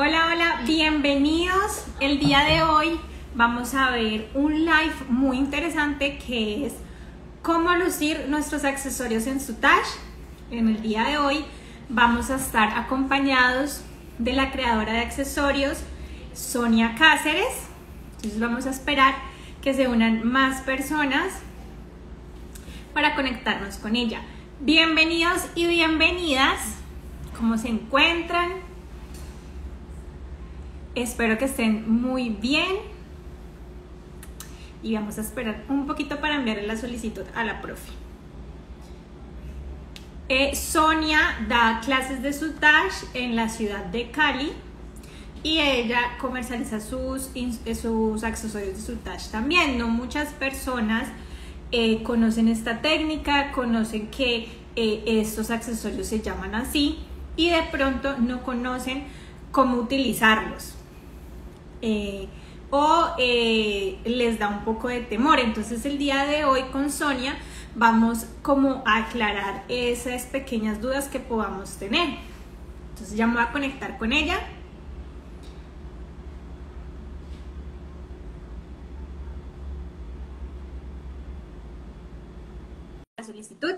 Hola, hola, bienvenidos. El día de hoy vamos a ver un live muy interesante que es cómo lucir nuestros accesorios en Soutache. En el día de hoy vamos a estar acompañados de la creadora de accesorios, Sonia Cáceres. Entonces vamos a esperar que se unan más personas para conectarnos con ella. Bienvenidos y bienvenidas. ¿Cómo se encuentran? Espero que estén muy bien y vamos a esperar un poquito para enviarle la solicitud a la profe. Sonia da clases de Soutache en la ciudad de Cali y ella comercializa sus accesorios de Soutache también. No muchas personas conocen esta técnica, conocen que estos accesorios se llaman así y de pronto no conocen cómo utilizarlos. Les da un poco de temor. Entonces el día de hoy con Sonia vamos como a aclarar esas pequeñas dudas que podamos tener. Entonces ya me voy a conectar con ella. La solicitud.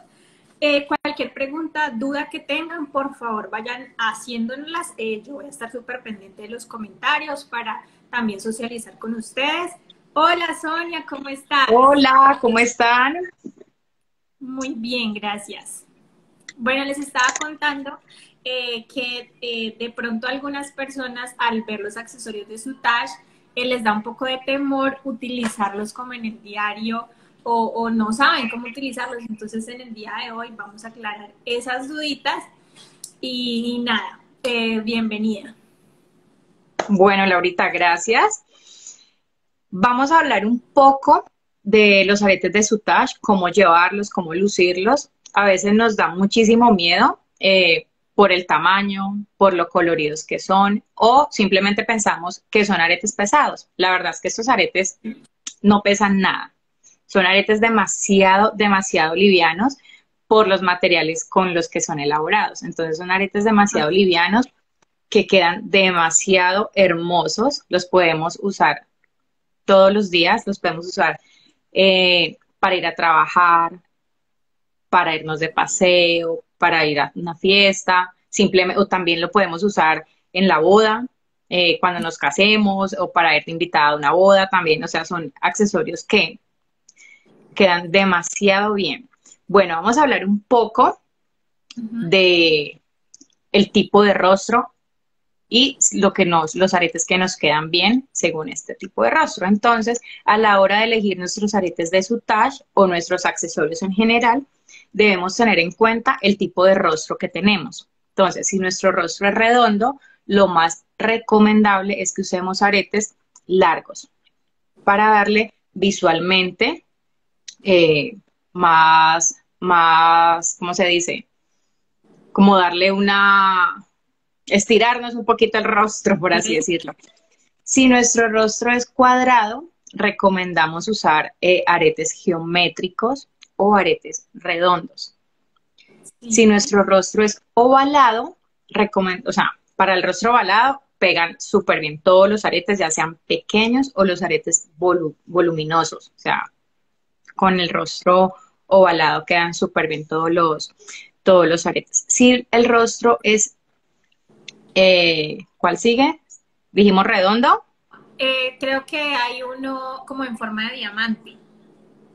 Cualquier pregunta, duda que tengan, por favor vayan haciéndolas. Yo voy a estar súper pendiente de los comentarios para también socializar con ustedes. Hola Sonia, ¿cómo estás? Hola, ¿cómo están? Muy bien, gracias. Bueno, les estaba contando que de pronto algunas personas al ver los accesorios de Soutache les da un poco de temor utilizarlos como en el diario. O no saben cómo utilizarlos. Entonces en el día de hoy vamos a aclarar esas duditas y nada, bienvenida. Bueno, Laurita, gracias. Vamos a hablar un poco de los aretes de Soutache, cómo llevarlos, cómo lucirlos. A veces nos da muchísimo miedo por el tamaño, por lo coloridos que son, o simplemente pensamos que son aretes pesados. La verdad es que estos aretes no pesan nada. Son aretes demasiado, demasiado livianos por los materiales con los que son elaborados. Entonces son aretes demasiado livianos que quedan demasiado hermosos. Los podemos usar todos los días, los podemos usar para ir a trabajar, para irnos de paseo, para ir a una fiesta, simplemente, o también lo podemos usar en la boda. Cuando nos casemos o para ir invitada a una boda también. O sea, son accesorios que quedan demasiado bien. Bueno, vamos a hablar un poco de el tipo de rostro y los aretes que nos quedan bien según este tipo de rostro. Entonces, a la hora de elegir nuestros aretes de Soutache o nuestros accesorios en general, debemos tener en cuenta el tipo de rostro que tenemos. Entonces, si nuestro rostro es redondo, lo más recomendable es que usemos aretes largos para darle visualmente más, ¿cómo se dice? Como darle estirarnos un poquito el rostro, por así decirlo. Si nuestro rostro es cuadrado, recomendamos usar aretes geométricos o aretes redondos. Sí. Si nuestro rostro es ovalado, para el rostro ovalado pegan súper bien todos los aretes, ya sean pequeños o los aretes voluminosos, o sea, con el rostro ovalado quedan súper bien todos los aretes. Si el rostro es, ¿cuál sigue? ¿Dijimos redondo? Creo que hay uno como en forma de diamante.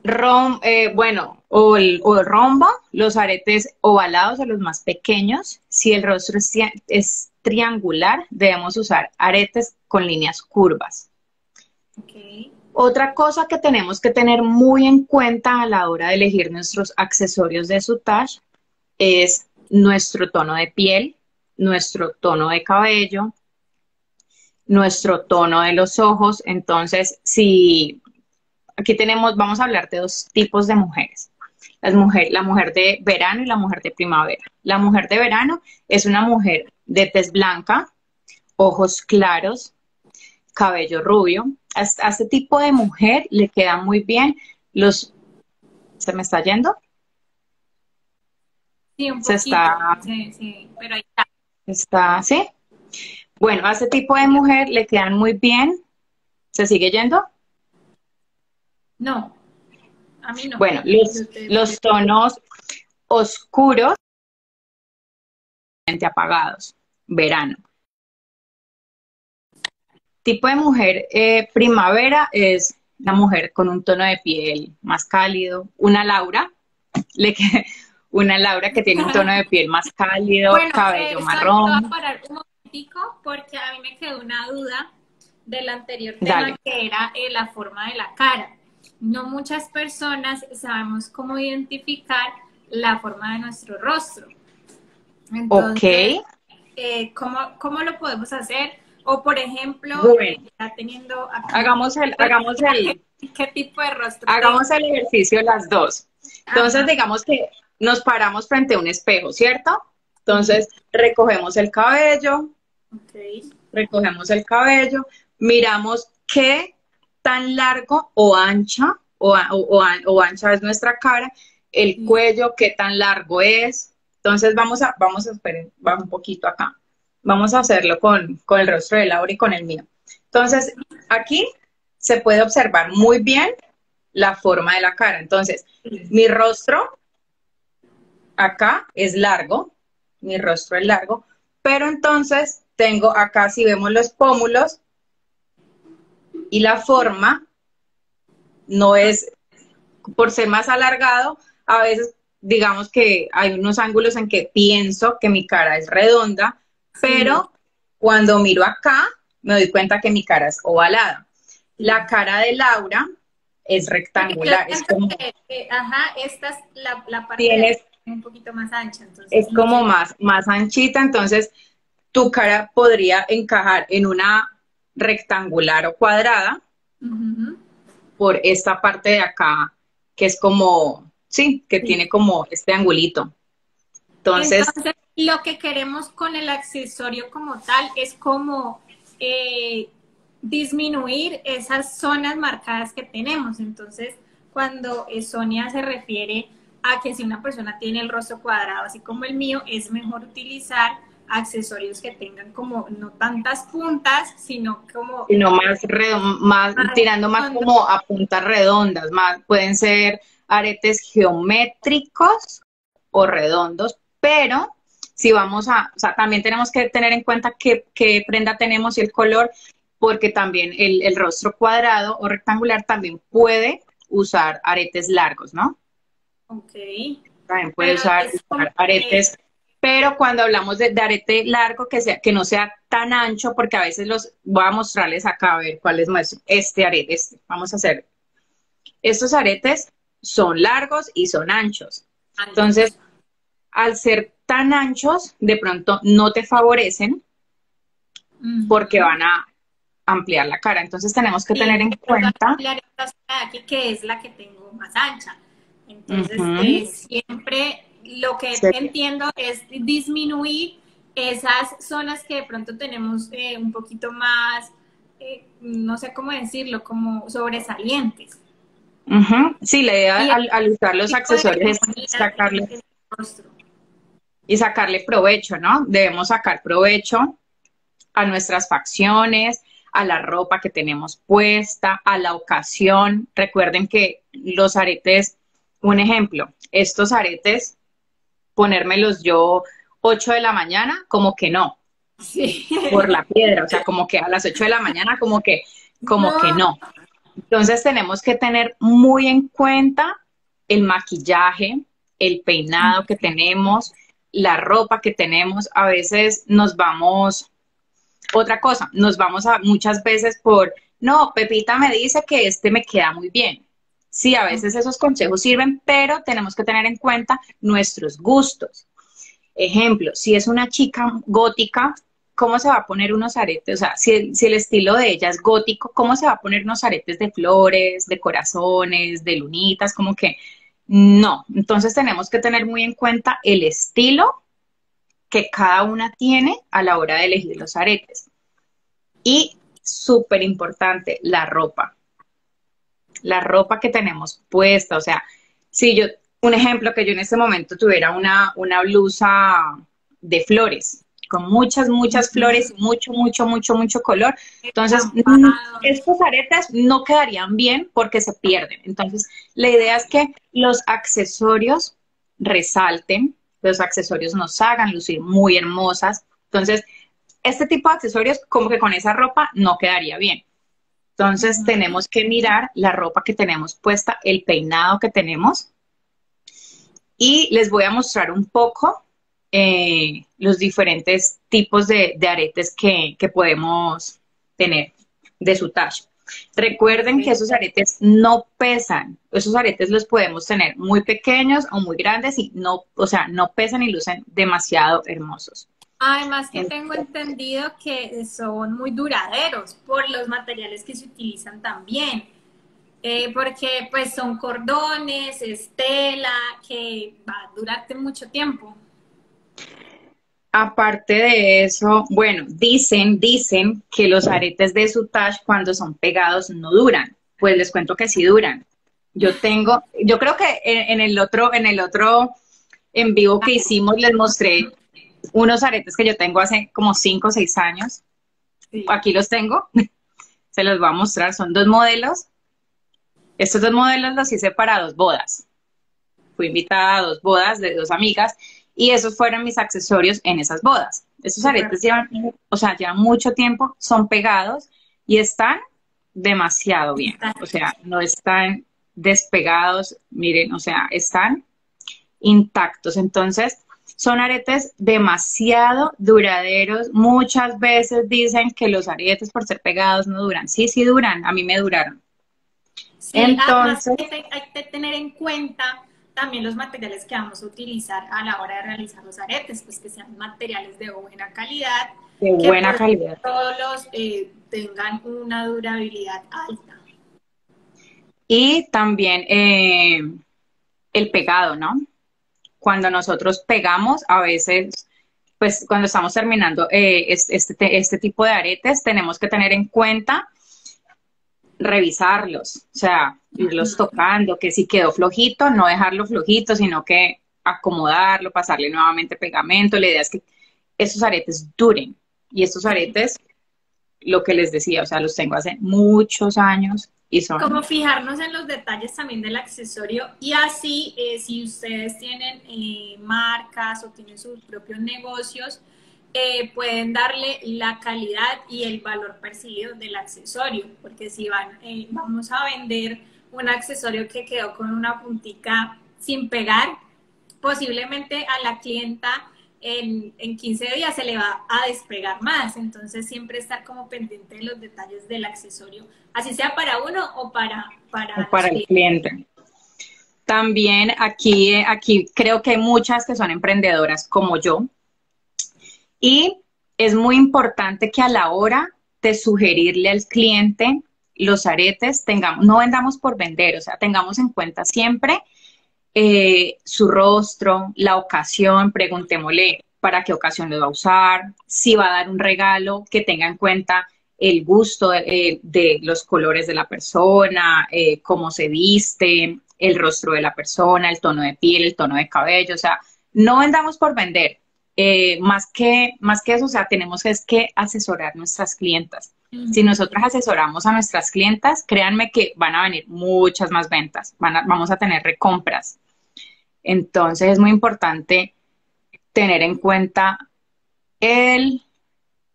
El rombo, los aretes ovalados o los más pequeños. Si el rostro es triangular, debemos usar aretes con líneas curvas. Ok. Otra cosa que tenemos que tener muy en cuenta a la hora de elegir nuestros accesorios de Soutache es nuestro tono de piel, nuestro tono de cabello, nuestro tono de los ojos. Entonces, vamos a hablar de dos tipos de mujeres. La mujer de verano y la mujer de primavera. La mujer de verano es una mujer de tez blanca, ojos claros, cabello rubio. A este tipo de mujer le quedan muy bien los... ¿Se me está yendo? Sí, un poquito. Sí, pero ahí está. ¿Sí? Bueno, a ese tipo de mujer le quedan muy bien. ¿Se sigue yendo? No, a mí no. Bueno, los tonos oscuros, apagados, verano. Tipo de mujer primavera es la mujer con un tono de piel más cálido. Una Laura, una Laura que tiene un tono de piel más cálido, bueno, cabello marrón. Voy a parar un momentico porque a mí me quedó una duda del anterior tema. Dale. Que era la forma de la cara. No muchas personas sabemos cómo identificar la forma de nuestro rostro. Entonces, ok. ¿Cómo lo podemos hacer? O, por ejemplo, bueno, ya teniendo aquí, ¿qué tipo de rostro? Hagamos el ejercicio las dos. Entonces, ajá, digamos que nos paramos frente a un espejo, ¿cierto? Entonces, recogemos el cabello. Okay. Recogemos el cabello. Miramos qué tan largo o ancha, o ancha es nuestra cara. El cuello, qué tan largo es. Entonces, vamos a esperen, va un poquito acá. Vamos a hacerlo con el rostro de Laura y con el mío. Entonces, aquí se puede observar muy bien la forma de la cara. Entonces, mi rostro acá es largo. Mi rostro es largo. Pero entonces, tengo acá, si vemos los pómulos, y la forma no es, por ser más alargado, a veces digamos que hay unos ángulos en que pienso que mi cara es redonda, pero cuando miro acá, me doy cuenta que mi cara es ovalada. La cara de Laura es rectangular. Es como, ajá, esta es la parte un poquito más ancha. Entonces, es como más anchita, entonces tu cara podría encajar en una rectangular o cuadrada por esta parte de acá, que es como, sí, que tiene como este angulito. Entonces lo que queremos con el accesorio como tal es como disminuir esas zonas marcadas que tenemos. Entonces, cuando Sonia se refiere a que si una persona tiene el rostro cuadrado, así como el mío, es mejor utilizar accesorios que tengan como no tantas puntas, sino como... sino más tirando más como a puntas redondas, más pueden ser aretes geométricos o redondos, pero... si vamos a, o sea, también tenemos que tener en cuenta qué prenda tenemos y el color, porque también el rostro cuadrado o rectangular también puede usar aretes largos, ¿no? Ok. También puede usar aretes, pero cuando hablamos de arete largo, que no sea tan ancho, porque a veces voy a mostrarles acá, a ver cuál es más, este arete, vamos a hacer. Estos aretes son largos y son anchos. Entonces, al ser tan anchos, de pronto no te favorecen porque van a ampliar la cara. Entonces tenemos que tener en cuenta esta zona de aquí, que es la que tengo más ancha. Entonces siempre lo que entiendo es disminuir esas zonas que de pronto tenemos un poquito más, no sé cómo decirlo, como sobresalientes. Sí, la idea al usar los accesorios es sacarle el rostro. Y sacarle provecho, ¿no? Debemos sacar provecho a nuestras facciones, a la ropa que tenemos puesta, a la ocasión. Recuerden que los aretes, un ejemplo, estos aretes, ponérmelos yo 8 de la mañana, como que no. Sí. Por la piedra, o sea, como que a las 8 de la mañana, como que no. Entonces tenemos que tener muy en cuenta el maquillaje, el peinado que tenemos, la ropa que tenemos. A veces nos vamos, otra cosa, nos vamos a muchas veces por, no, Pepita me dice que este me queda muy bien. Sí, a veces esos consejos sirven, pero tenemos que tener en cuenta nuestros gustos. Ejemplo, si es una chica gótica, ¿cómo se va a poner unos aretes? O sea, si el estilo de ella es gótico, ¿cómo se va a poner unos aretes de flores, de corazones, de lunitas? Como que... no, entonces tenemos que tener muy en cuenta el estilo que cada una tiene a la hora de elegir los aretes. Y súper importante, la ropa. La ropa que tenemos puesta, o sea, si yo, un ejemplo, que yo en este momento tuviera una blusa de flores, con muchas, muchas flores, mucho, mucho, mucho, mucho color. Entonces, estos aretes no quedarían bien porque se pierden. Entonces, la idea es que los accesorios resalten, los accesorios nos hagan lucir muy hermosas. Entonces, este tipo de accesorios, como que con esa ropa, no quedaría bien. Entonces, tenemos que mirar la ropa que tenemos puesta, el peinado que tenemos. Y les voy a mostrar un poco los diferentes tipos de aretes que podemos tener de Soutache. Recuerden que esos aretes no pesan. Esos aretes los podemos tener muy pequeños o muy grandes y no, o sea, no pesan y lucen demasiado hermosos. Además que tengo entendido que son muy duraderos por los materiales que se utilizan también. Porque pues son cordones, es tela, que va a durarte mucho tiempo. Aparte de eso, bueno, dicen que los aretes de Soutache cuando son pegados no duran. Pues les cuento que sí duran. Yo creo que en el otro en vivo que hicimos les mostré unos aretes que yo tengo hace como 5 o 6 años. Sí. Aquí los tengo. Se los voy a mostrar. Son 2 modelos. Estos 2 modelos los hice para 2 bodas. Fui invitada a 2 bodas de 2 amigas y esos fueron mis accesorios en esas bodas. Estos aretes llevan, o sea, llevan mucho tiempo, son pegados y están demasiado bien. O sea, no están despegados, miren, o sea, están intactos. Entonces, son aretes demasiado duraderos. Muchas veces dicen que los aretes por ser pegados no duran. Sí, sí duran, a mí me duraron. Sí, entonces hay que tener en cuenta también los materiales que vamos a utilizar a la hora de realizar los aretes, pues que sean materiales de buena calidad, que todos los tengan una durabilidad alta. Y también el pegado, ¿no? Cuando nosotros pegamos, a veces, pues cuando estamos terminando este tipo de aretes, tenemos que tener en cuenta revisarlos, o sea, irlos tocando, que si quedó flojito, no dejarlo flojito, sino que acomodarlo, pasarle nuevamente pegamento. La idea es que estos aretes duren. Y estos aretes, lo que les decía, o sea, los tengo hace muchos años y son... Como fijarnos en los detalles también del accesorio y así, si ustedes tienen marcas o tienen sus propios negocios, pueden darle la calidad y el valor percibido del accesorio, porque si vamos a vender un accesorio que quedó con una puntica sin pegar, posiblemente a la clienta en 15 días se le va a despegar más. Entonces siempre estar como pendiente de los detalles del accesorio, así sea para uno o para el cliente. También aquí creo que hay muchas que son emprendedoras como yo, y es muy importante que a la hora de sugerirle al cliente los aretes, no vendamos por vender, o sea, tengamos en cuenta siempre su rostro, la ocasión, preguntémosle para qué ocasión lo va a usar, si va a dar un regalo, que tenga en cuenta el gusto de los colores de la persona, cómo se viste, el rostro de la persona, el tono de piel, el tono de cabello, o sea, no vendamos por vender. Más que eso, o sea, tenemos que asesorar a nuestras clientas. Si nosotros asesoramos a nuestras clientas, créanme que van a venir muchas más ventas, vamos a tener recompras. Entonces es muy importante tener en cuenta el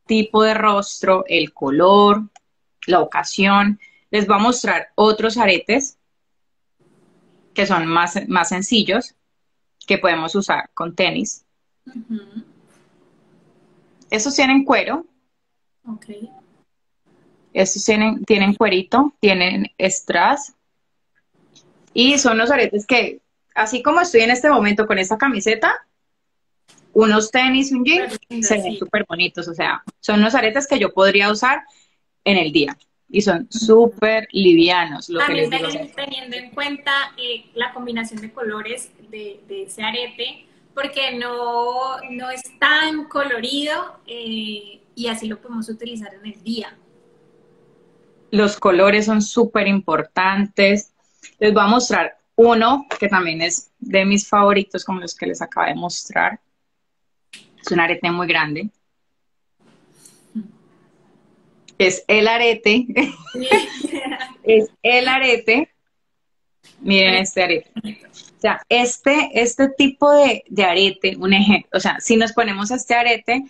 tipo de rostro, el color, la ocasión. Les voy a mostrar otros aretes que son más sencillos, que podemos usar con tenis. Estos tienen cuero. Okay. Estos tienen cuerito, tienen strass. Y son los aretes que, así como estoy en este momento con esta camiseta, unos tenis, un jean, se ven súper bonitos. O sea, son los aretes que yo podría usar en el día. Y son súper livianos. También teniendo en cuenta la combinación de colores de ese arete, porque no es tan colorido y así lo podemos utilizar en el día. Los colores son súper importantes. Les voy a mostrar uno que también es de mis favoritos, como los que les acabo de mostrar. Es un arete muy grande. que es el arete. Es el arete. Miren este arete. O sea, este tipo de arete, un ejemplo, o sea, si nos ponemos este arete,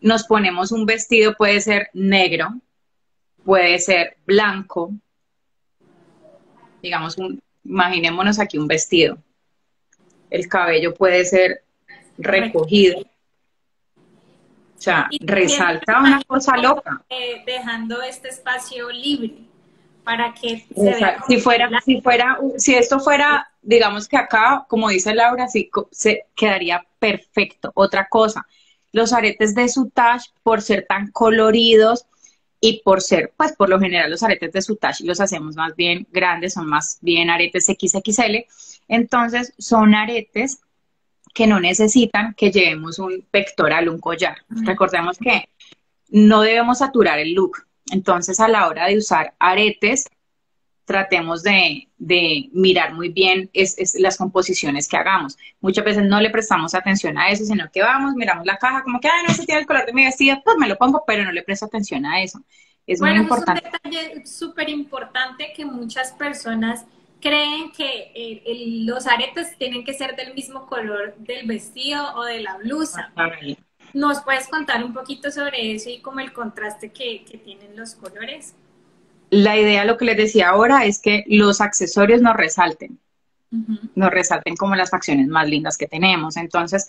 nos ponemos un vestido, puede ser negro, puede ser blanco, digamos, imaginémonos aquí un vestido. El cabello puede ser recogido. O sea, resalta una cosa loca. Dejando este espacio libre. Para que se vea si esto fuera, digamos que acá, como dice Laura, sí, se quedaría perfecto. Otra cosa, los aretes de Soutache, por ser tan coloridos y por ser, pues por lo general los aretes de Soutache los hacemos más bien grandes, son más bien aretes XXL, entonces son aretes que no necesitan que llevemos un pectoral, un collar. Recordemos que no debemos saturar el look. Entonces, a la hora de usar aretes, tratemos de mirar muy bien las composiciones que hagamos. Muchas veces no le prestamos atención a eso, sino que vamos, miramos la caja, como que, ay, no, se tiene el color de mi vestido, pues me lo pongo, pero no le presto atención a eso. Es muy importante. Es un detalle súper importante que muchas personas creen que los aretes tienen que ser del mismo color del vestido o de la blusa. Ay. ¿Nos puedes contar un poquito sobre eso y como el contraste que tienen los colores? La idea, lo que les decía ahora, es que los accesorios nos resalten. Nos resalten como las facciones más lindas que tenemos. Entonces,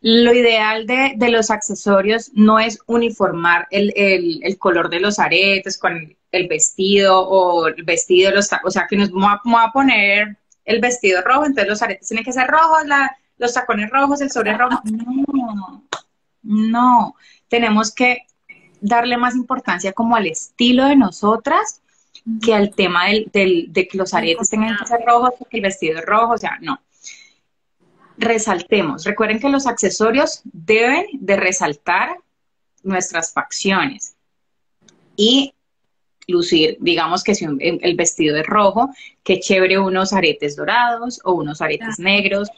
lo ideal de los accesorios no es uniformar el color de los aretes con el vestido o el vestido, o sea, que nos vamos a poner el vestido rojo, entonces los aretes tienen que ser rojos, los tacones rojos, el sobre rojo. No. No, tenemos que darle más importancia como al estilo de nosotras que al tema de que los aretes tengan que ser rojos, que el vestido es rojo, o sea, no. Resaltemos. Recuerden que los accesorios deben de resaltar nuestras facciones y lucir, digamos que si el vestido es rojo, qué chévere unos aretes dorados o unos aretes negros.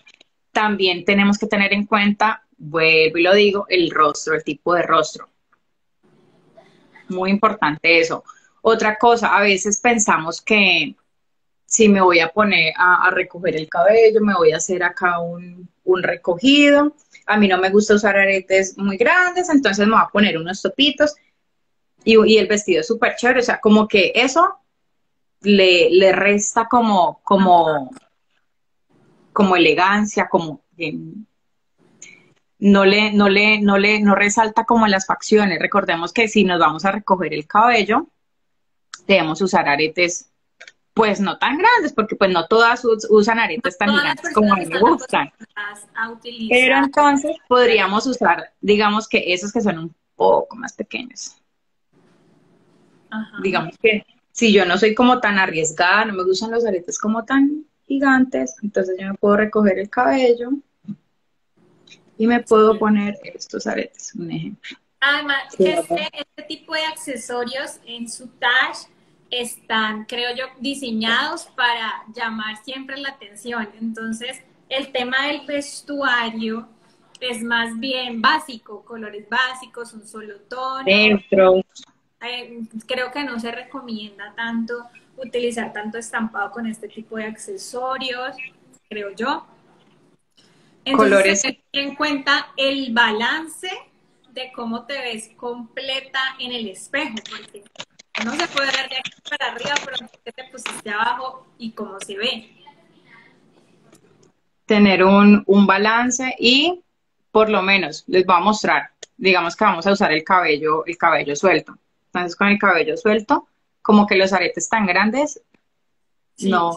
También tenemos que tener en cuenta, vuelvo y lo digo, el rostro, el tipo de rostro. Muy importante eso. Otra cosa, a veces pensamos que si me voy a poner a recoger el cabello, me voy a hacer acá un recogido. A mí no me gusta usar aretes muy grandes, entonces me voy a poner unos topitos y el vestido es súper chévere. O sea, como que eso le resta como elegancia, como... No resalta como las facciones. Recordemos que si nos vamos a recoger el cabello, debemos usar aretes, pues no tan grandes, porque pues no todas usan aretes tan gigantes como a mí me gustan. Pero entonces podríamos usar, digamos que esos que son un poco más pequeños. Ajá. Digamos que si yo no soy como tan arriesgada, no me gustan los aretes como tan gigantes, entonces yo me puedo recoger el cabello. Y me puedo poner estos aretes, un ejemplo. Además, este tipo de accesorios en Soutache están, creo yo, diseñados para llamar siempre la atención. Entonces, el tema del vestuario es más bien básico, colores básicos, un solo tono. Creo que no se recomienda tanto utilizar tanto estampado con este tipo de accesorios, creo yo. Entonces, colores. Ten en cuenta el balance de cómo te ves completa en el espejo, porque no se puede ver de aquí para arriba, pero te pusiste abajo y cómo se ve. Tener un balance y, por lo menos, les voy a mostrar, digamos que vamos a usar el cabello suelto. Entonces, con el cabello suelto, como que los aretes tan grandes no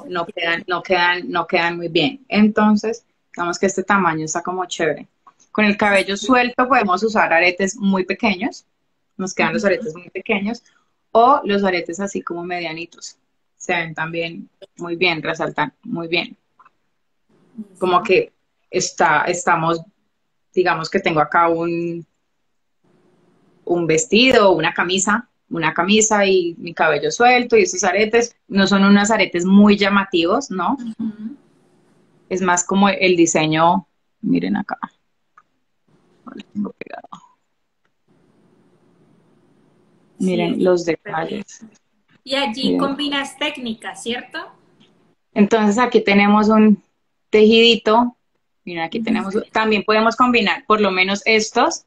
quedan muy bien. Entonces... digamos que este tamaño está como chévere. Con el cabello suelto podemos usar aretes muy pequeños. Nos quedan los aretes muy pequeños. O los aretes así como medianitos. Se ven también muy bien, resaltan muy bien. Como que estamos, digamos que tengo acá un vestido, una camisa y mi cabello suelto. Y esos aretes no son unos aretes muy llamativos, ¿no? Es más como el diseño, miren acá, lo tengo pegado. Miren los detalles. Y allí combinas técnicas, ¿cierto? Entonces aquí tenemos un tejidito. Miren, aquí tenemos, también podemos combinar por lo menos estos.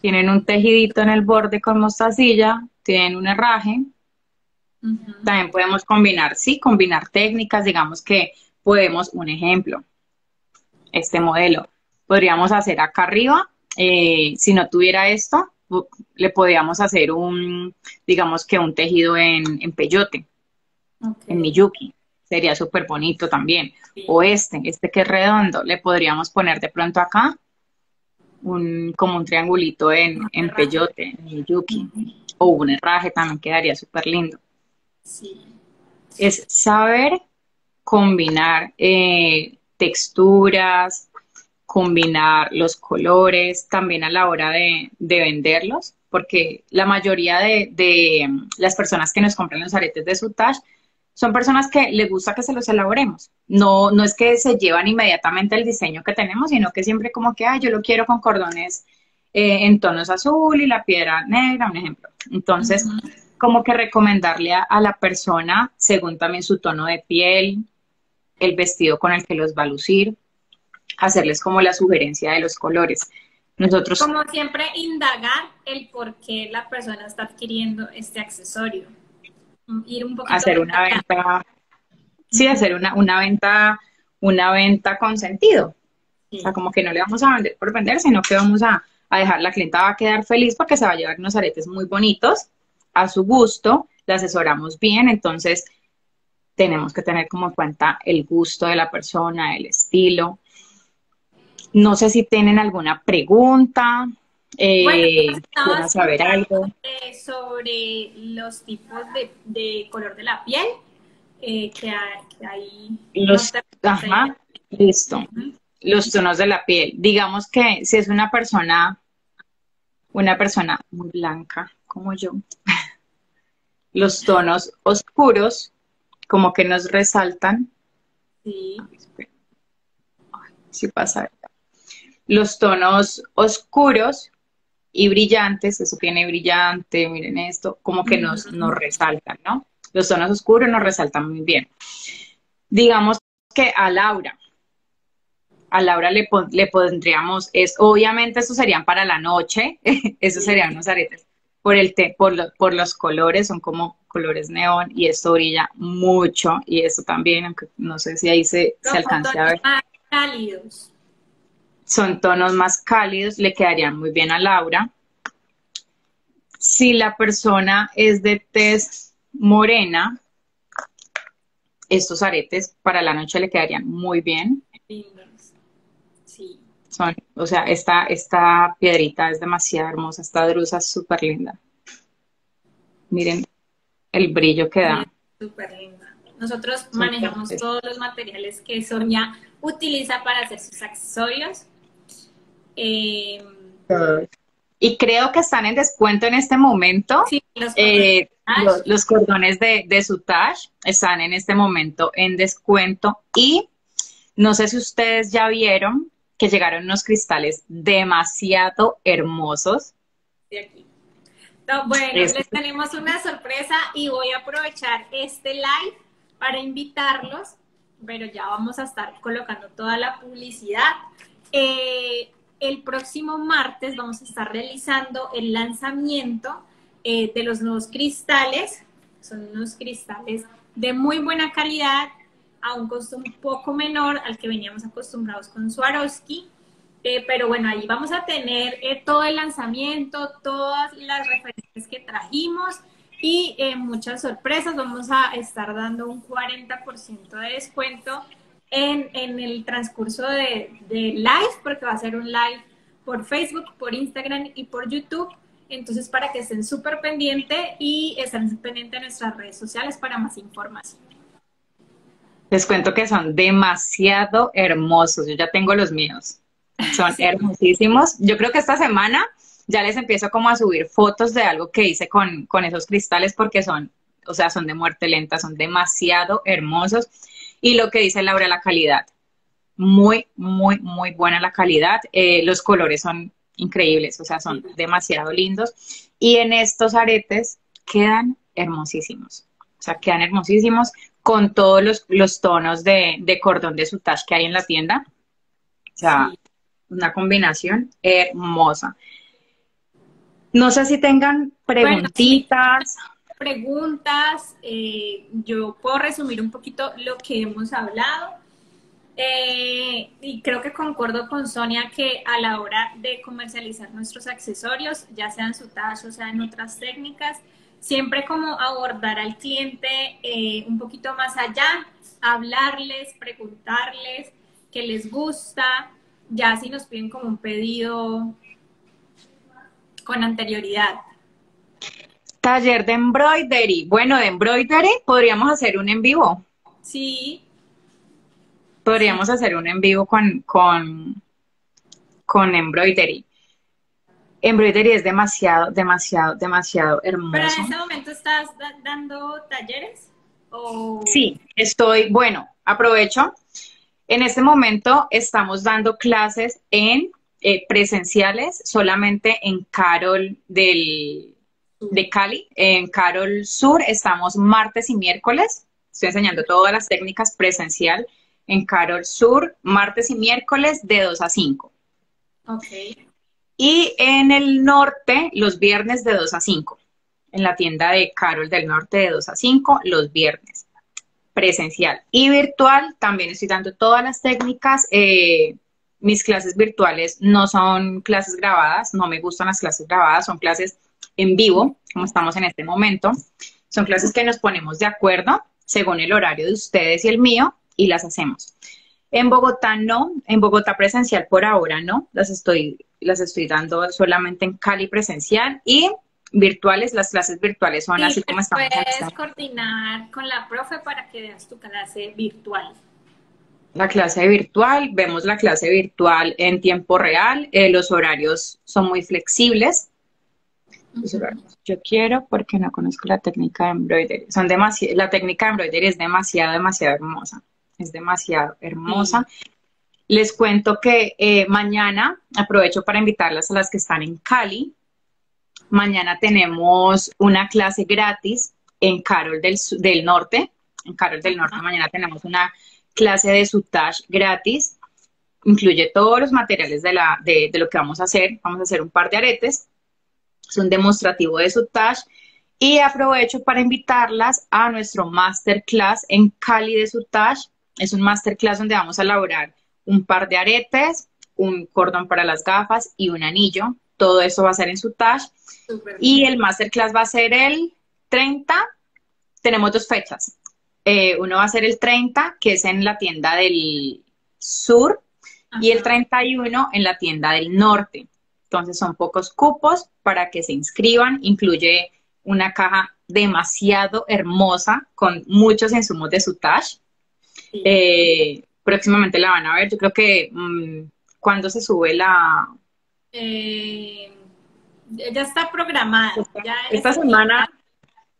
Tienen un tejidito en el borde con mostacilla, tienen un herraje. También podemos combinar, combinar técnicas, digamos que podemos, un ejemplo, este modelo. Podríamos hacer acá arriba, si no tuviera esto, le podríamos hacer un, digamos que un tejido en peyote, en Miyuki. Sería súper bonito también. O este que es redondo, le podríamos poner de pronto acá como un triangulito en peyote, en Miyuki. O un herraje también quedaría súper lindo. Es saber combinar texturas, combinar los colores también a la hora de venderlos, porque la mayoría de las personas que nos compran los aretes de Soutache son personas que les gusta que se los elaboremos. No es que se llevan inmediatamente el diseño que tenemos, sino que siempre como que, yo lo quiero con cordones en tonos azul y la piedra negra, un ejemplo. Entonces, como que recomendarle a la persona, según también su tono de piel, el vestido con el que los va a lucir, hacerles como la sugerencia de los colores. Nosotros, como siempre, indagar el por qué la persona está adquiriendo este accesorio. Ir un poquito hacer una venta, hacer una venta con sentido. O sea, como que no le vamos a vender por vender, sino que vamos a dejar, la clienta va a quedar feliz porque se va a llevar unos aretes muy bonitos, a su gusto, la asesoramos bien, entonces tenemos que tener como en cuenta el gusto de la persona, el estilo. No sé si tienen alguna pregunta, bueno, saber algo. Sobre los tipos de color de la piel que hay. Los tonos de la piel. Digamos que si es una persona muy blanca, como yo, los tonos oscuros como que nos resaltan. Los tonos oscuros y brillantes, eso tiene brillante, miren esto, como que nos resaltan, ¿no? Los tonos oscuros nos resaltan muy bien. Digamos que a Laura le pondríamos, obviamente estos serían para la noche, esos serían unos aretes. Por los colores, son como colores neón y esto brilla mucho y esto también, aunque no sé si ahí se alcance a ver. Cálidos. Son tonos más cálidos, le quedarían muy bien a Laura. Si la persona es de tez morena, estos aretes para la noche le quedarían muy bien. O sea, esta piedrita es demasiado hermosa, esta drusa es súper linda. Miren el brillo que da. Súper linda. Nosotros manejamos todos los materiales que Sonia utiliza para hacer sus accesorios. Y creo que están en descuento en este momento. Sí, los cordones de Soutache están en este momento en descuento. Y no sé si ustedes ya vieron que llegaron unos cristales demasiado hermosos. De aquí. No, bueno, les tenemos una sorpresa y voy a aprovechar este live para invitarlos, pero ya vamos a estar colocando toda la publicidad. El próximo martes vamos a estar realizando el lanzamiento de los nuevos cristales. Son unos cristales de muy buena calidad, a un costo un poco menor al que veníamos acostumbrados con Swarovski, pero bueno, ahí vamos a tener todo el lanzamiento, todas las referencias que trajimos y muchas sorpresas. Vamos a estar dando un 40% de descuento en el transcurso de live, porque va a ser un live por Facebook, por Instagram y por YouTube. Entonces, para que estén súper pendientes y estén pendientes de nuestras redes sociales para más información. Les cuento que son demasiado hermosos. Yo ya tengo los míos. Son hermosísimos. Yo creo que esta semana ya les empiezo como a subir fotos de algo que hice con esos cristales porque son, o sea, son de muerte lenta, son demasiado hermosos. Y lo que dice Laura, la calidad. Muy, muy, muy buena la calidad. Los colores son increíbles, o sea, son demasiado lindos. Y en estos aretes quedan hermosísimos, o sea, quedan hermosísimos con todos los tonos de cordón de Soutache que hay en la tienda. O sea, sí, una combinación hermosa. No sé si tengan preguntitas. Bueno, preguntas, yo puedo resumir un poquito lo que hemos hablado, y creo que concuerdo con Sonia que a la hora de comercializar nuestros accesorios, ya sean Soutache o sea en otras técnicas, siempre como abordar al cliente un poquito más allá, hablarles, preguntarles qué les gusta, ya si nos piden como un pedido con anterioridad. Taller de embroidery. Bueno, de embroidery podríamos hacer un en vivo. Sí. Podríamos hacer un en vivo con embroidery. Embroidery es demasiado, demasiado, demasiado hermoso. ¿Pero en este momento estás dando talleres? ¿O? Sí, estoy, bueno, aprovecho. En este momento estamos dando clases en presenciales, solamente en Carol de Cali, en Carol Sur, estamos martes y miércoles, estoy enseñando todas las técnicas presencial en Carol Sur, martes y miércoles de 2 a 5. Ok. Y en el norte, los viernes de 2 a 5, en la tienda de Carol del Norte de 2 a 5, los viernes, presencial. Y virtual, también estoy dando todas las técnicas. Mis clases virtuales no son clases grabadas, no me gustan las clases grabadas, son clases en vivo, como estamos en este momento. Son clases que nos ponemos de acuerdo según el horario de ustedes y el mío y las hacemos. En Bogotá no, en Bogotá presencial por ahora no, las estoy dando solamente en Cali presencial y virtuales, las clases virtuales son sí, así como estamos. Puedes coordinar con la profe para que veas tu clase virtual. La clase virtual, vemos la clase virtual en tiempo real, los horarios son muy flexibles. Yo quiero porque no conozco la técnica de embroidery. La técnica de embroidery es demasiado, demasiado hermosa. Es demasiado hermosa. Sí. Les cuento que mañana, aprovecho para invitarlas a las que están en Cali. Mañana tenemos una clase gratis en Carol del Norte. En Carol del Norte mañana tenemos una clase de Soutache gratis. Incluye todos los materiales de lo que vamos a hacer. Vamos a hacer un par de aretes. Es un demostrativo de Soutache y aprovecho para invitarlas a nuestro masterclass en Cali de Soutache. Es un masterclass donde vamos a elaborar un par de aretes, un cordón para las gafas y un anillo. Todo eso va a ser en Soutache. Y el masterclass va a ser el 30. Tenemos dos fechas. Uno va a ser el 30, que es en la tienda del sur, y el 31 en la tienda del norte. Entonces son pocos cupos para que se inscriban. Incluye una caja demasiado hermosa con muchos insumos de Soutache. Sí. Próximamente la van a ver. Yo creo que cuando se sube la... ya está programada. Esta semana.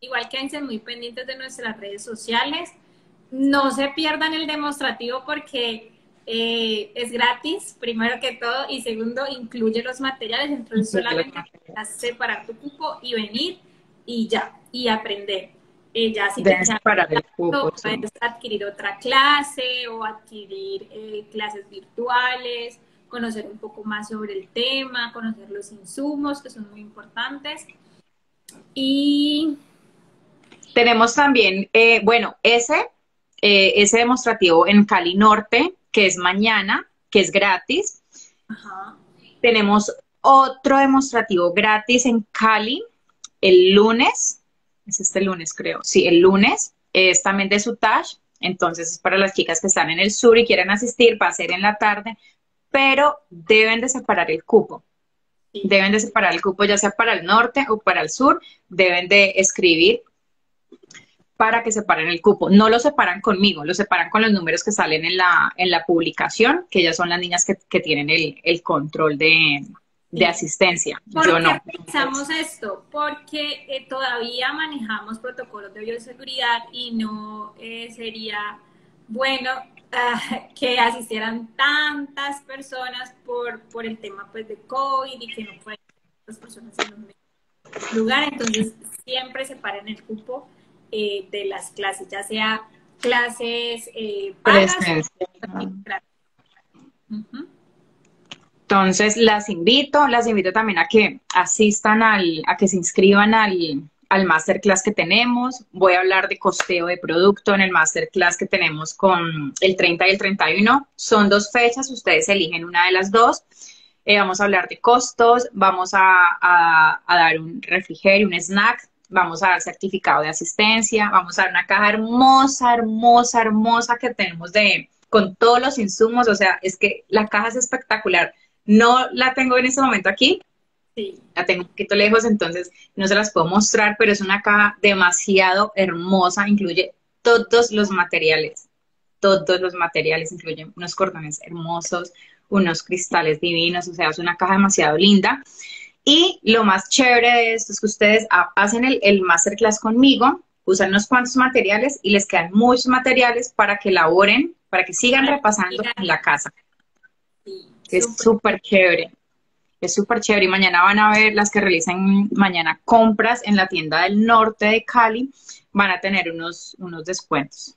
Igual quédense muy pendientes de nuestras redes sociales. No se pierdan el demostrativo porque... es gratis, primero que todo, y segundo, incluye los materiales, entonces solamente vas a separar tu cupo y venir y ya, y aprender. Ya si te separar el cupo, puedes adquirir otra clase o adquirir clases virtuales, conocer un poco más sobre el tema, conocer los insumos que son muy importantes. Y tenemos también, bueno, ese demostrativo en Cali Norte, que es mañana, que es gratis. Ajá. Tenemos otro demostrativo gratis en Cali el lunes. Es este lunes, creo. Sí, el lunes. Es también de Soutache. Entonces, es para las chicas que están en el sur y quieren asistir. Va a ser en la tarde. Pero deben de separar el cupo. Sí. Deben de separar el cupo, ya sea para el norte o para el sur. Deben de escribir para que separen el cupo. No lo separan conmigo, lo separan con los números que salen en la publicación, que ya son las niñas que tienen el control de asistencia. Yo no. ¿Por qué pensamos esto? Porque todavía manejamos protocolos de bioseguridad y no sería bueno que asistieran tantas personas por el tema pues, de COVID y que no pueden las personas en un lugar. Entonces, siempre separen el cupo de las clases, ya sea clases pagas. Entonces, las invito también a que asistan a que se inscriban al masterclass que tenemos. Voy a hablar de costeo de producto en el masterclass que tenemos con el 30 y el 31. Son dos fechas, ustedes eligen una de las dos. Vamos a hablar de costos, vamos a dar un refrigerio, un snack, vamos a dar certificado de asistencia, vamos a dar una caja hermosa, hermosa, hermosa que tenemos con todos los insumos. O sea, es que la caja es espectacular. No la tengo en este momento aquí, sí. La tengo un poquito lejos, entonces no se las puedo mostrar, pero es una caja demasiado hermosa, incluye todos los materiales, incluyen unos cordones hermosos, unos cristales divinos, o sea, es una caja demasiado linda. Y lo más chévere de esto es que ustedes hacen el masterclass conmigo, usan unos cuantos materiales y les quedan muchos materiales para que elaboren, para que sigan repasando en la casa. Sí, es súper chévere. Es súper chévere. Y mañana van a ver las que realizan mañana compras en la tienda del norte de Cali. Van a tener unos descuentos.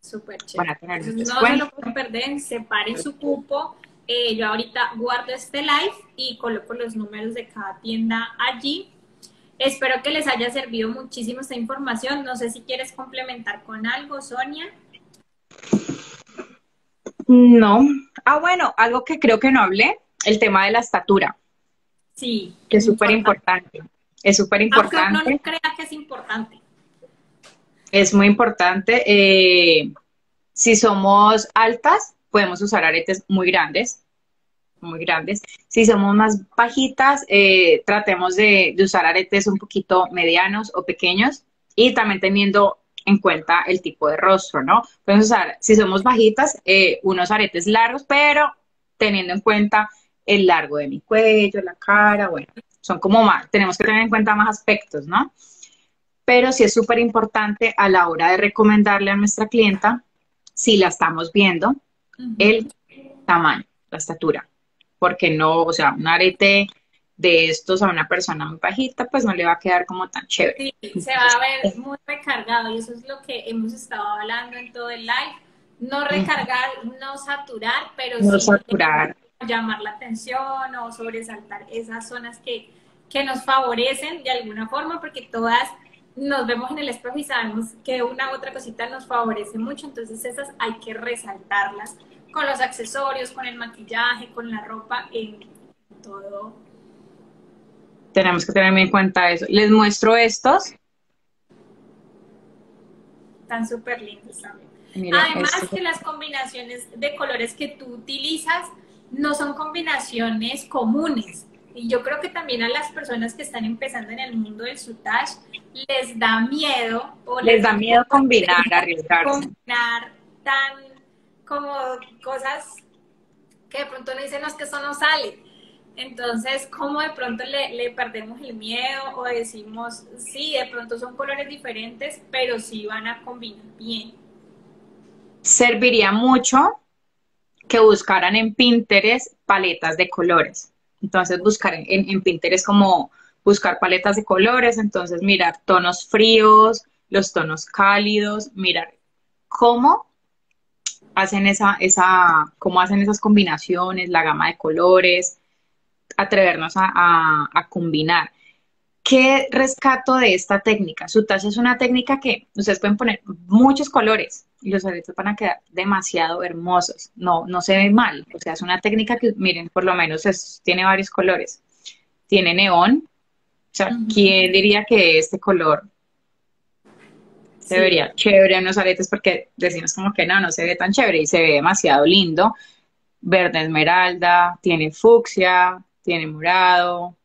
Súper chévere. Van a tener unos descuentos. No se lo pueden perder. Separen su cupo. Yo ahorita guardo este live y coloco los números de cada tienda allí. Espero que les haya servido muchísimo esta información. No sé si quieres complementar con algo, Sonia. No. Ah, bueno, algo que creo que no hablé, el tema de la estatura. Sí. Que es súper importante. Es súper importante. Aunque uno no crea que es importante. Es muy importante. Si somos altas, podemos usar aretes muy grandes. Muy grandes. Si somos más bajitas, tratemos de usar aretes un poquito medianos o pequeños. Y también teniendo en cuenta el tipo de rostro, ¿no? Podemos usar, si somos bajitas, unos aretes largos, pero teniendo en cuenta el largo de mi cuello, la cara, bueno, son como más, tenemos que tener en cuenta más aspectos, ¿no? Pero sí es súper importante a la hora de recomendarle a nuestra clienta, si la estamos viendo, el tamaño, la estatura, porque no, o sea, un arete de estos a una persona muy bajita, pues no le va a quedar como tan chévere. Sí, se va a ver muy recargado y eso es lo que hemos estado hablando en todo el live. No recargar, no saturar, pero no sí saturar. Llamar la atención o sobresaltar esas zonas que nos favorecen de alguna forma, porque todas nos vemos en el espejo y sabemos que una u otra cosita nos favorece mucho, entonces esas hay que resaltarlas con los accesorios, con el maquillaje, con la ropa, en todo. Tenemos que tener en cuenta eso. Les muestro estos. Están súper lindos también. Mira, además que las combinaciones de colores que tú utilizas no son combinaciones comunes. Y yo creo que también a las personas que están empezando en el mundo del soutache les da miedo. O les da miedo combinar, arriesgarse. Combinar tan como cosas que de pronto no dicen, no, es que eso no sale. Entonces, ¿cómo de pronto le perdemos el miedo o decimos, sí, de pronto son colores diferentes, pero sí van a combinar bien? Serviría mucho que buscaran en Pinterest paletas de colores. Entonces, buscar en Pinterest como buscar paletas de colores, entonces mirar tonos fríos, los tonos cálidos, mirar cómo hacen cómo hacen esas combinaciones, la gama de colores, atrevernos a combinar. ¿Qué rescato de esta técnica? Soutache es una técnica que ustedes pueden poner muchos colores y los aretes van a quedar demasiado hermosos. No, no se ve mal. O sea, es una técnica que, miren, por lo menos tiene varios colores. Tiene neón. O sea, ¿quién diría que este color se vería chévere en los aretes? Porque decimos como que no, no se ve tan chévere y se ve demasiado lindo. Verde esmeralda, tiene fucsia, tiene morado,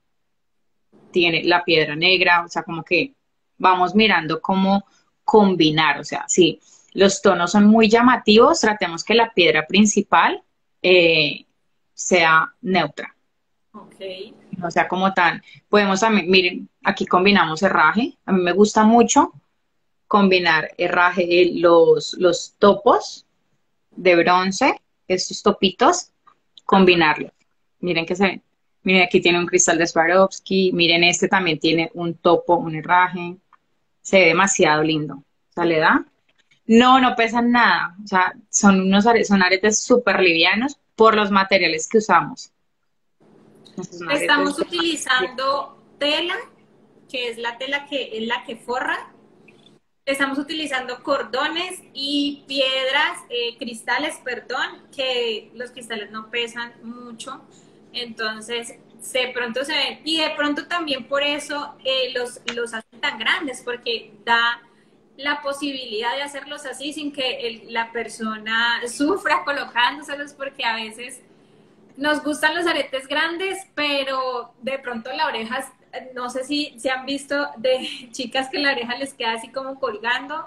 tiene la piedra negra, o sea, como que vamos mirando cómo combinar. O sea, si los tonos son muy llamativos, tratemos que la piedra principal sea neutra. Okay. O sea, como tan, podemos también, miren, aquí combinamos herraje, a mí me gusta mucho combinar herraje, los topos de bronce, estos topitos, combinarlos. Miren que se ven. Miren, aquí tiene un cristal de Swarovski. Miren, este también tiene un topo, un herraje. Se ve demasiado lindo. O sea, le da. No, no pesan nada. O sea, son aretes súper livianos por los materiales que usamos. Estamos utilizando tela, que es la tela que es la que forra. Estamos utilizando cordones y piedras, cristales, perdón, que los cristales no pesan mucho. Entonces, de pronto se ven, y de pronto también por eso los hacen tan grandes, porque da la posibilidad de hacerlos así sin que la persona sufra colocándoselos, porque a veces nos gustan los aretes grandes, pero de pronto la oreja, no sé si se han visto de chicas que la oreja les queda así como colgando.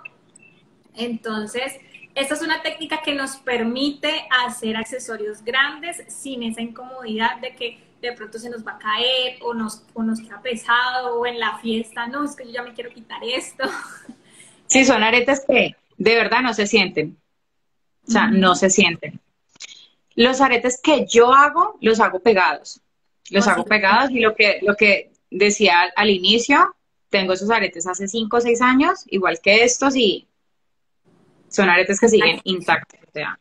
Entonces, esta es una técnica que nos permite hacer accesorios grandes sin esa incomodidad de que de pronto se nos va a caer o nos queda pesado, o en la fiesta, no, es que yo ya me quiero quitar esto. Sí, son aretes que de verdad no se sienten. O sea, no se sienten. Los aretes que yo hago, los hago pegados. Los hago pegados, y lo que decía al inicio, tengo esos aretes hace 5 o 6 años, igual que estos, y son aretes que siguen intactos. O sea,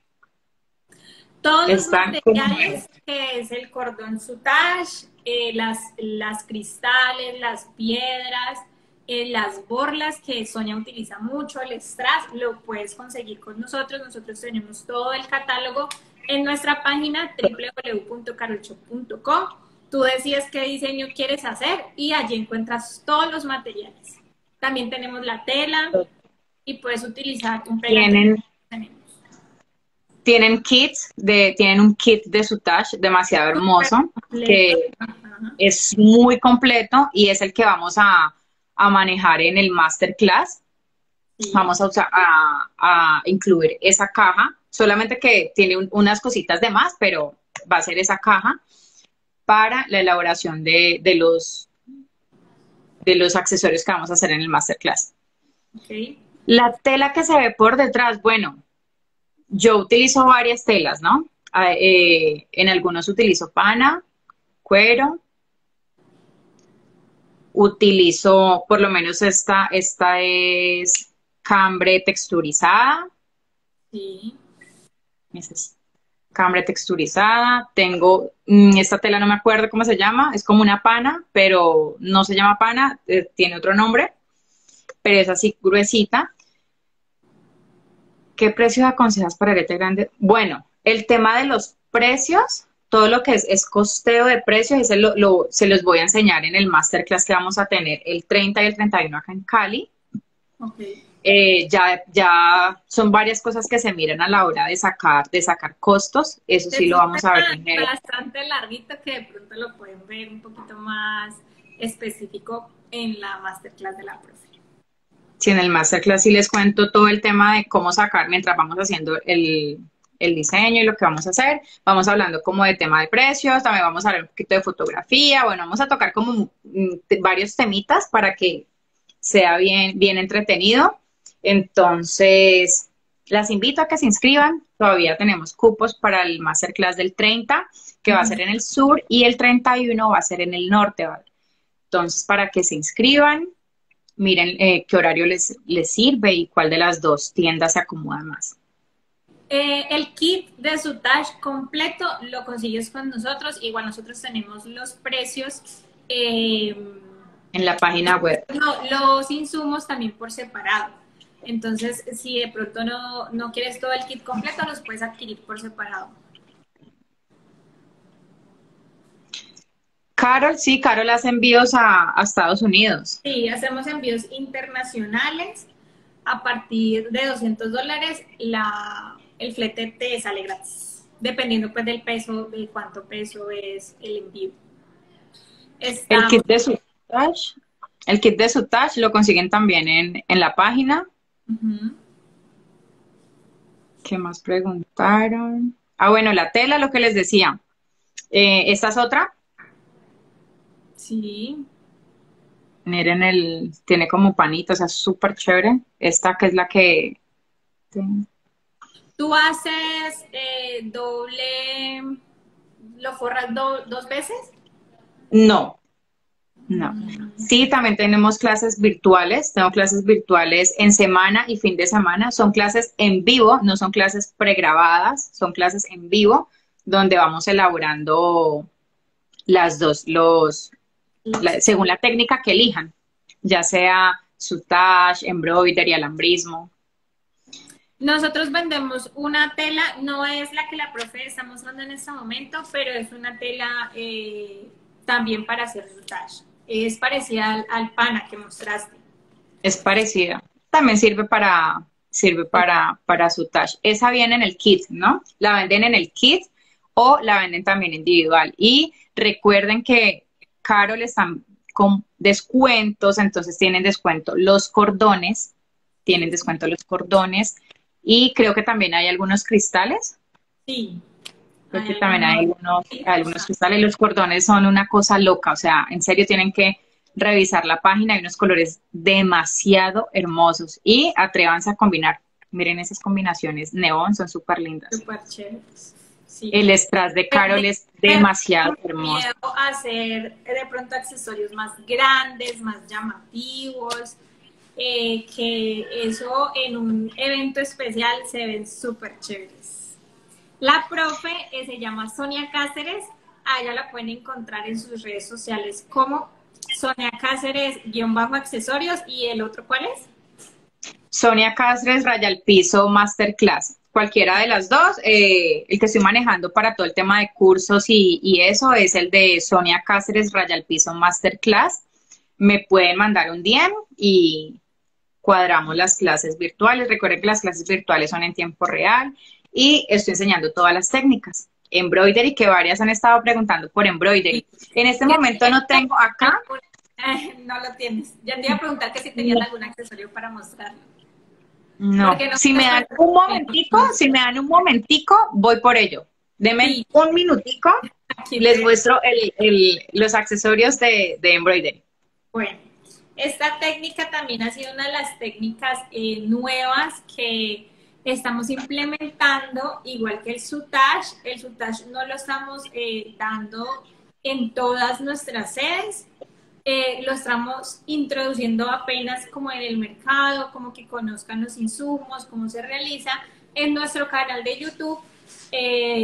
todos los materiales, que es el cordón Soutache, las cristales, las piedras, las borlas, que Sonia utiliza mucho, el strass, lo puedes conseguir con nosotros. Nosotros tenemos todo el catálogo en nuestra página www.carolshop.com. Tú decides qué diseño quieres hacer y allí encuentras todos los materiales. También tenemos la tela y puedes utilizar un pegamento. Tienen kits, tienen un kit de Soutache demasiado hermoso, que es muy completo y es el que vamos a manejar en el masterclass. Sí. Vamos a incluir esa caja, solamente que tiene unas cositas de más, pero va a ser esa caja para la elaboración de los accesorios que vamos a hacer en el masterclass. Okay. La tela que se ve por detrás, bueno, yo utilizo varias telas, ¿no? En algunos utilizo pana, cuero, utilizo, por lo menos esta es cambre texturizada. Sí. Cambre texturizada. Tengo esta tela, no me acuerdo cómo se llama, es como una pana, pero no se llama pana, tiene otro nombre, pero es así gruesita. ¿Qué precio aconsejas para arete grande? Bueno, el tema de los precios, todo lo que es costeo de precios, ese se los voy a enseñar en el masterclass que vamos a tener el 30 y el 31 acá en Cali. Okay. Ya son varias cosas que se miran a la hora de sacar costos. Eso sí lo vamos a ver en el... bastante larguito, que de pronto lo pueden ver un poquito más específico en la masterclass de la próxima. Sí, en el masterclass sí les cuento todo el tema de cómo sacar mientras vamos haciendo el diseño y lo que vamos a hacer. Vamos hablando como de tema de precios, también vamos a hablar un poquito de fotografía. Bueno, vamos a tocar como varios temitas para que sea bien entretenido. Entonces, las invito a que se inscriban. Todavía tenemos cupos para el masterclass del 30, que va a ser en el sur, y el 31 va a ser en el norte, ¿vale? Entonces, para que se inscriban, miren qué horario les sirve y cuál de las dos tiendas se acomoda más. El kit de Soutache completo lo consigues con nosotros. Igual nosotros tenemos los precios en la página web. Los insumos también por separado. Entonces, si de pronto no quieres todo el kit completo, los puedes adquirir por separado. Carol, sí, Carol hace envíos a Estados Unidos. Sí, hacemos envíos internacionales. A partir de $200, el flete te sale gratis, dependiendo pues del peso, de cuánto peso es el envío. El kit de Soutache lo consiguen también en la página. ¿Qué más preguntaron? Ah, bueno, la tela, lo que les decía. ¿Esta es otra? Sí. Miren, tiene como panito, o sea, súper chévere. Esta que es la que... ¿Tú haces doble, lo forras dos veces? No, no. Sí, también tenemos clases virtuales. Tengo clases virtuales en semana y fin de semana. Son clases en vivo, no son clases pregrabadas. Son clases en vivo donde vamos elaborando las dos, según la técnica que elijan. Ya sea soutache, embroidery, alambrismo. Nosotros vendemos una tela, no es la que la profe está mostrando en este momento, pero es una tela también para hacer soutache. Es parecida al pana que mostraste. Es parecida. También sirve para soutache. Esa viene en el kit, ¿no? La venden en el kit o la venden también individual. Y recuerden que Carol están con descuentos, entonces tienen descuento los cordones. Tienen descuento los cordones. Y creo que también hay algunos cristales. Sí. Creo que también hay algunos cristales. Los cordones son una cosa loca. O sea, en serio tienen que revisar la página. Hay unos colores demasiado hermosos. Y atrévanse a combinar. Miren esas combinaciones neón, son súper lindas. Súper chéveres. Sí. El strass de Carol es demasiado hermoso. Quiero hacer de pronto accesorios más grandes, más llamativos. Que eso en un evento especial se ven súper chéveres. La profe se llama Sonia Cáceres, a ella la pueden encontrar en sus redes sociales como Sonia Cáceres _accesorios y el otro ¿cuál es? Sonia Cáceres _piso masterclass. Cualquiera de las dos, el que estoy manejando para todo el tema de cursos y eso es el de Sonia Cáceres _piso masterclass. Me pueden mandar un DM y cuadramos las clases virtuales. Recuerden que las clases virtuales son en tiempo real y estoy enseñando todas las técnicas. Embroidery, que varias han estado preguntando por embroidery. En este momento no tengo acá. No lo tienes. Ya te iba a preguntar que si tenías algún accesorio para mostrarlo. No. Si me dan un momentico, voy por ello. Deme un minutico y les muestro los accesorios de embroidery. Bueno, esta técnica también ha sido una de las técnicas nuevas que estamos implementando, igual que el soutache. El soutache no lo estamos dando en todas nuestras sedes, lo estamos introduciendo apenas como en el mercado, como que conozcan los insumos, cómo se realiza. En nuestro canal de YouTube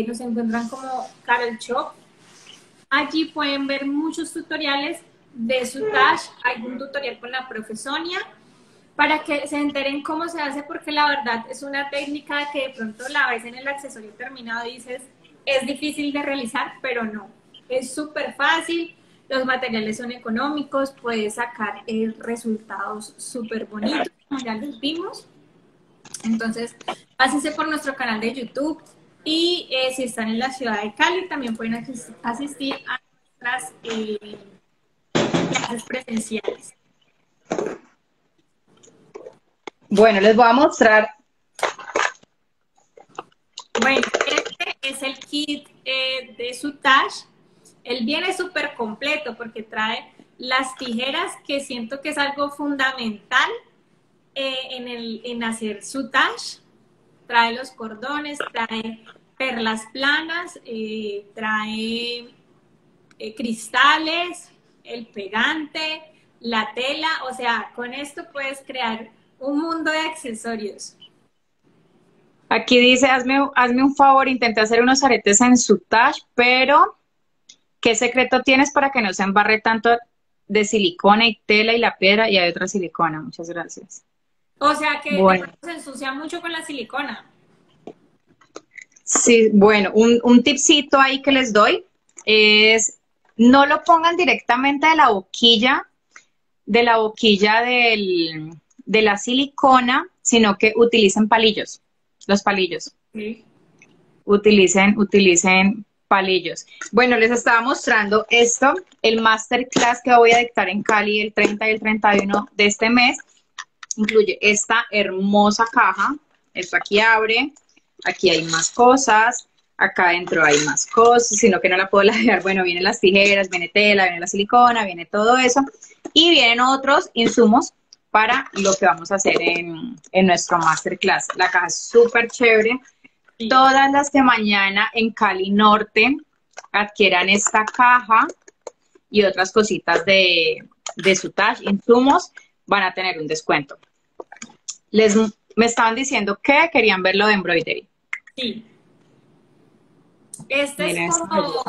nos encuentran como Carol Shop. Allí pueden ver muchos tutoriales de soutache, algún tutorial con la profe Sonia, para que se enteren cómo se hace, porque la verdad es una técnica que de pronto la ves en el accesorio terminado y dices, es difícil de realizar, pero no, es súper fácil, los materiales son económicos, puedes sacar resultados súper bonitos, como ya los vimos. Entonces, pásense por nuestro canal de YouTube y si están en la ciudad de Cali, también pueden asistir a nuestras clases presenciales. Bueno, les voy a mostrar. Bueno, este es el kit de soutache. Él viene súper completo porque trae las tijeras, que siento que es algo fundamental en hacer soutache. Trae los cordones, trae perlas planas, trae cristales, el pegante, la tela, o sea, con esto puedes crear un mundo de accesorios. Aquí dice, hazme un favor, intenté hacer unos aretes en soutache, pero ¿qué secreto tienes para que no se embarre tanto de silicona y tela y la piedra? Y hay otra silicona, muchas gracias. O sea que bueno, se ensucia mucho con la silicona. Sí, bueno, un tipcito ahí que les doy es: no lo pongan directamente de la boquilla, de la silicona, sino que utilicen palillos, los palillos. Sí. Utilicen palillos. Bueno, les estaba mostrando esto, el masterclass que voy a dictar en Cali el 30 y el 31 de este mes. Incluye esta hermosa caja. Esto aquí abre, aquí hay más cosas. Acá adentro hay más cosas, sino que no la puedo ladear. Bueno, vienen las tijeras, viene tela, viene la silicona, viene todo eso. Y vienen otros insumos para lo que vamos a hacer en nuestro masterclass. La caja es súper chévere. Todas las que mañana en Cali Norte adquieran esta caja y otras cositas de Soutache, insumos, van a tener un descuento. Me estaban diciendo que querían ver lo de Embroidery. Sí. Este es como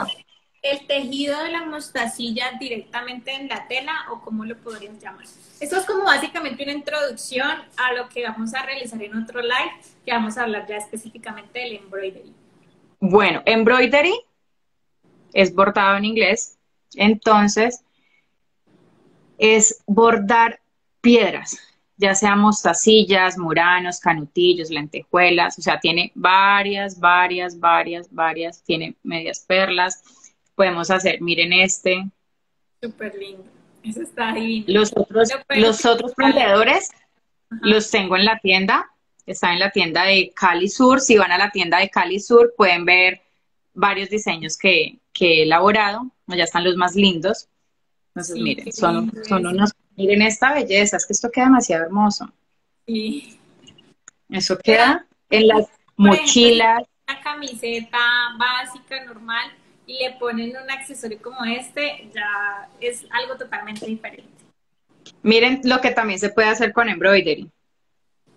el tejido de las mostacillas directamente en la tela, o cómo lo podrían llamar. Esto es como básicamente una introducción a lo que vamos a realizar en otro live, que vamos a hablar ya específicamente del Embroidery. Bueno, Embroidery es bordado en inglés, entonces es bordar piedras, ya sean mostacillas, muranos, canutillos, lentejuelas, o sea, tiene varias, tiene medias perlas, podemos hacer, miren este. Súper lindo, eso está divino. Los otros prendedores los tengo en la tienda, están en la tienda de Cali Sur, si van a la tienda de Cali Sur pueden ver varios diseños que he elaborado, allá están los más lindos. Entonces, sí, miren, son unos... Miren esta belleza, es que esto queda demasiado hermoso. Sí. Eso queda en las mochilas. Una camiseta básica, normal, y le ponen un accesorio como este, ya es algo totalmente diferente. Miren lo que también se puede hacer con Embroidery.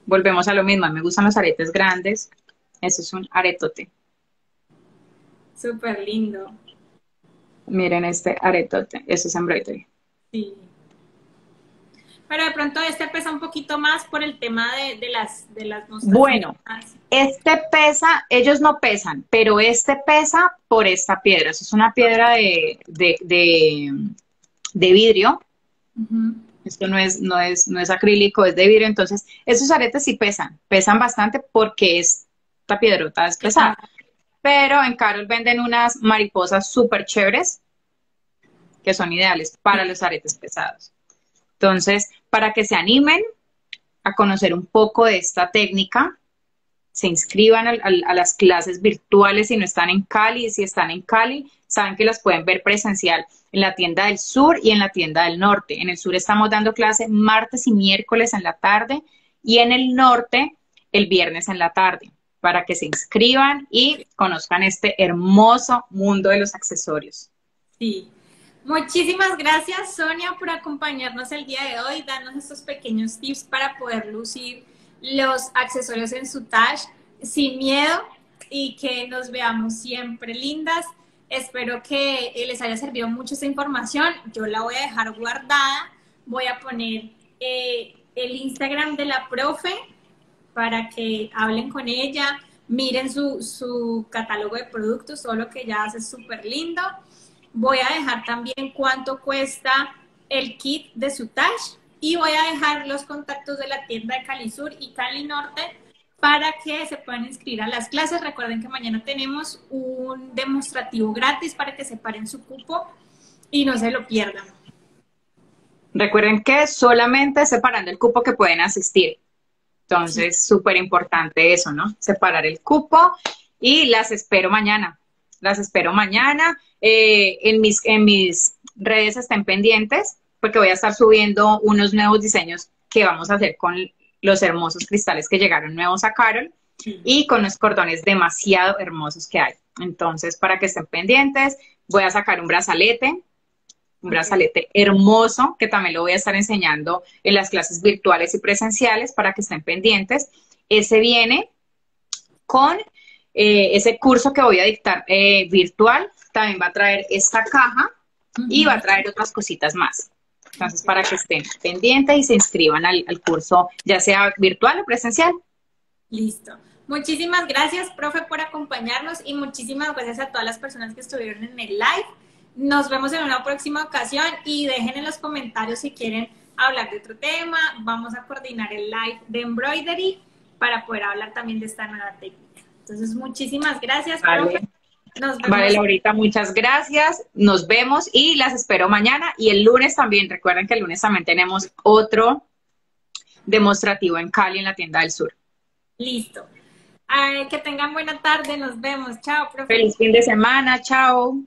Volvemos a lo mismo, me gustan los aretes grandes. Eso es un aretote. Súper lindo. Miren este aretote, eso es Embroidery. Sí. Pero de pronto este pesa un poquito más por el tema de las mostacillas. Bueno, este pesa, ellos no pesan, pero este pesa por esta piedra. Eso es una piedra de vidrio. Esto no es acrílico, es de vidrio. Entonces, esos aretes sí pesan bastante porque esta piedrota es pesada. Pero en Carol venden unas mariposas súper chéveres que son ideales para los aretes pesados. Entonces, para que se animen a conocer un poco de esta técnica, se inscriban a las clases virtuales si no están en Cali. Si están en Cali, saben que las pueden ver presencial en la tienda del sur y en la tienda del norte. En el sur estamos dando clase martes y miércoles en la tarde y en el norte el viernes en la tarde, para que se inscriban y conozcan este hermoso mundo de los accesorios. Sí. Muchísimas gracias, Sonia, por acompañarnos el día de hoy, darnos estos pequeños tips para poder lucir los accesorios en Soutache sin miedo y que nos veamos siempre lindas. Espero que les haya servido mucho esta información. Yo la voy a dejar guardada. Voy a poner el Instagram de la profe para que hablen con ella, miren su catálogo de productos, todo lo que ella hace es súper lindo. Voy a dejar también cuánto cuesta el kit de Soutache y voy a dejar los contactos de la tienda de Cali Sur y Cali Norte para que se puedan inscribir a las clases. Recuerden que mañana tenemos un demostrativo gratis para que separen su cupo y no se lo pierdan. Recuerden que solamente separando el cupo que pueden asistir. Entonces, súper importante eso, ¿no? Separar el cupo y las espero mañana. Las espero mañana. En mis redes estén pendientes porque voy a estar subiendo unos nuevos diseños que vamos a hacer con los hermosos cristales que llegaron nuevos a Carol y con los cordones demasiado hermosos que hay. Entonces, para que estén pendientes, voy a sacar un brazalete hermoso que también lo voy a estar enseñando en las clases virtuales y presenciales para que estén pendientes. Ese viene con... ese curso que voy a dictar virtual también va a traer esta caja y va a traer otras cositas más. Entonces, para que estén pendientes y se inscriban al curso, ya sea virtual o presencial. Listo. Muchísimas gracias, profe, por acompañarnos y muchísimas gracias a todas las personas que estuvieron en el live. Nos vemos en una próxima ocasión y dejen en los comentarios si quieren hablar de otro tema. Vamos a coordinar el live de Embroidery para poder hablar también de esta nueva técnica. Entonces, muchísimas gracias, profe. Nos vemos. Vale, Laurita, muchas gracias. Nos vemos y las espero mañana. Y el lunes también, recuerden que el lunes también tenemos otro demostrativo en Cali, en la tienda del sur. Listo. Que tengan buena tarde, nos vemos. Chao, profe. Feliz fin de semana, chao.